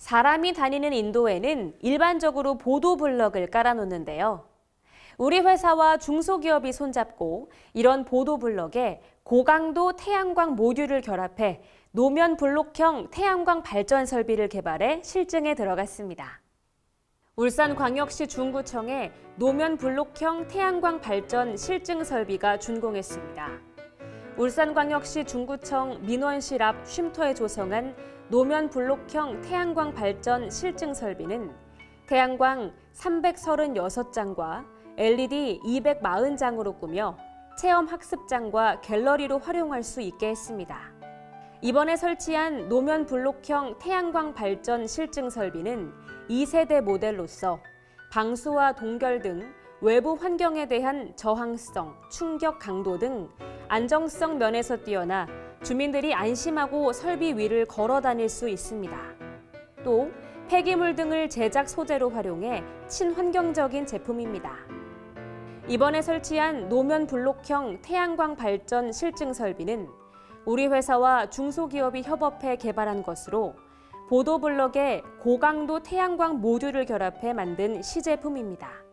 사람이 다니는 인도에는 일반적으로 보도블럭을 깔아놓는데요. 우리 회사와 중소기업이 손잡고 이런 보도블럭에 고강도 태양광 모듈을 결합해 노면블록형 태양광 발전 설비를 개발해 실증에 들어갔습니다. 울산광역시 중구청에 노면블록형 태양광 발전 실증 설비가 준공했습니다. 울산광역시 중구청 민원실 앞 쉼터에 조성한 노면블록형 태양광 발전 실증 설비는 태양광 336장과 LED 240장으로 꾸며 체험 학습장과 갤러리로 활용할 수 있게 했습니다. 이번에 설치한 노면블록형 태양광 발전 실증 설비는 2세대 모델로서 방수와 동결 등 외부 환경에 대한 저항성, 충격 강도 등 안정성 면에서 뛰어나 주민들이 안심하고 설비 위를 걸어 다닐 수 있습니다. 또 폐기물 등을 제작 소재로 활용해 친환경적인 제품입니다. 이번에 설치한 노면블록형 태양광 발전 실증 설비는 우리 회사와 중소기업이 협업해 개발한 것으로 보도블럭에 고강도 태양광 모듈을 결합해 만든 시제품입니다.